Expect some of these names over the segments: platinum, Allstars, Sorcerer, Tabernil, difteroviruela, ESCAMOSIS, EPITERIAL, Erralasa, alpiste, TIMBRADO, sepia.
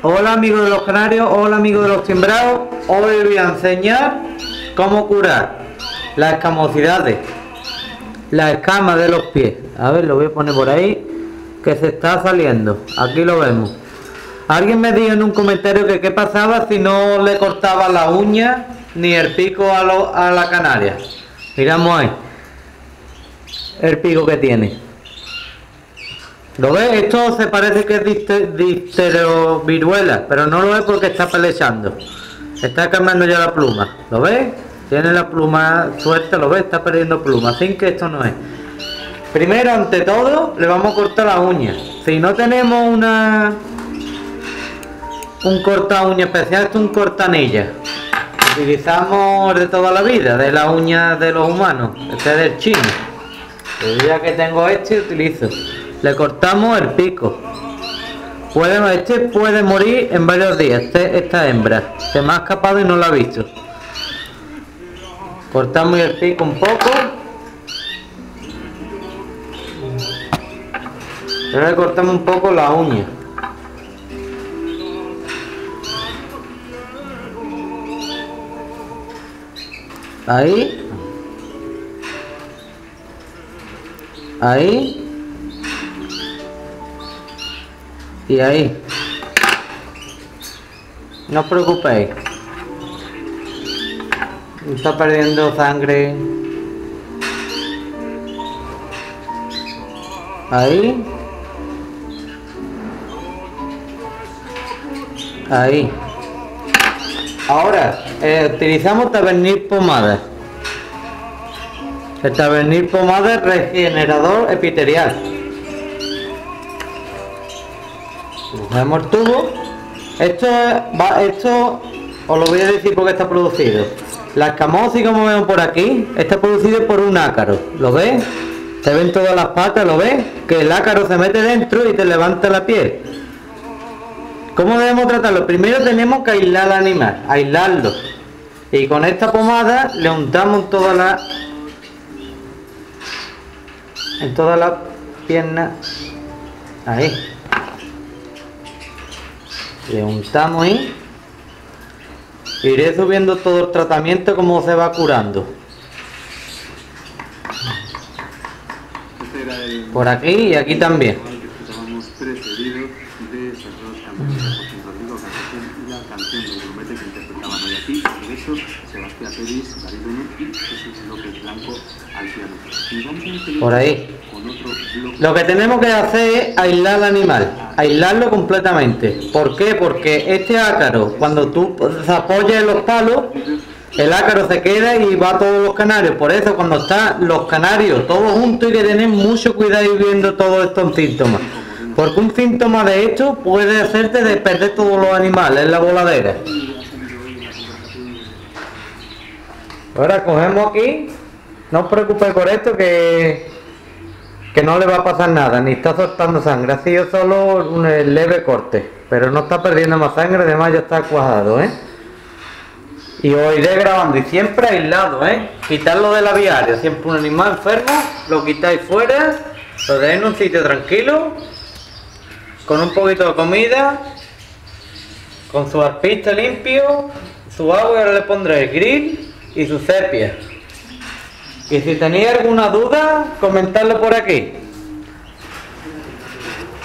Hola amigos de los canarios, hola amigos de los timbrados. Hoy les voy a enseñar cómo curar las escamosidades, las escamas de los pies. A ver, lo voy a poner por ahí, que se está saliendo. Aquí lo vemos. Alguien me dijo en un comentario que qué pasaba si no le cortaba la uña ni el pico a la canaria. Miramos ahí el pico que tiene. ¿Lo ves? Esto se parece que es difteroviruela, pero no lo es porque está pelechando. Está cambiando ya la pluma. ¿Lo ves? Tiene la pluma suelta, ¿lo ves? Está perdiendo pluma. Así que esto no es. Primero, ante todo, le vamos a cortar la uña. Si no tenemos un corta uña especial, esto es un cortanilla. Utilizamos de toda la vida, de la uña de los humanos. Este es del chino. El día que tengo este, utilizo. Le cortamos el pico. Este puede morir en varios días. Esta hembra se me ha escapado y no la ha visto. Cortamos el pico un poco. Ahora le cortamos un poco la uña. Ahí. Ahí. Y ahí. No os preocupéis, está perdiendo sangre. Ahí. Ahí. Ahora utilizamos Tabernil pomada. El Tabernil pomada es regenerador epiterial. Cogemos el tubo. Esto os lo voy a decir porque está producido. La escamosis, como vemos por aquí, está producido por un ácaro. ¿Lo ves? Se ven todas las patas, ¿lo ves? Que el ácaro se mete dentro y te levanta la piel. ¿Cómo debemos tratarlo? Primero tenemos que aislar al animal, aislarlo. Y con esta pomada le untamos en toda la pierna. Ahí. Le untamos ahí. Iré subiendo todo el tratamiento como se va curando. Por aquí y aquí también. Por ahí. Lo que tenemos que hacer es aislar al animal, aislarlo completamente. ¿Por qué? Porque este ácaro, cuando tú se apoyas en los palos, el ácaro se queda y va a todos los canarios. Por eso cuando están los canarios todos juntos hay que tener mucho cuidado y viendo todos estos síntomas. Porque un síntoma de esto puede hacerte de perder todos los animales en la voladera. Ahora cogemos aquí, no os preocupéis por esto que no le va a pasar nada, ni está soltando sangre, ha sido solo un leve corte, pero no está perdiendo más sangre, además ya está cuajado, ¿eh? Y os iré grabando, y siempre aislado, ¿eh? Quitarlo de la viaria, siempre un animal enfermo, lo quitáis fuera, lo dejáis en un sitio tranquilo, con un poquito de comida, con su alpiste limpio, su agua, ahora le pondré el grill y su sepia. Y si tenéis alguna duda, comentadlo por aquí.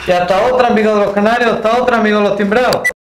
Y hasta otra, amigos de los canarios, hasta otra, amigos de los timbrados.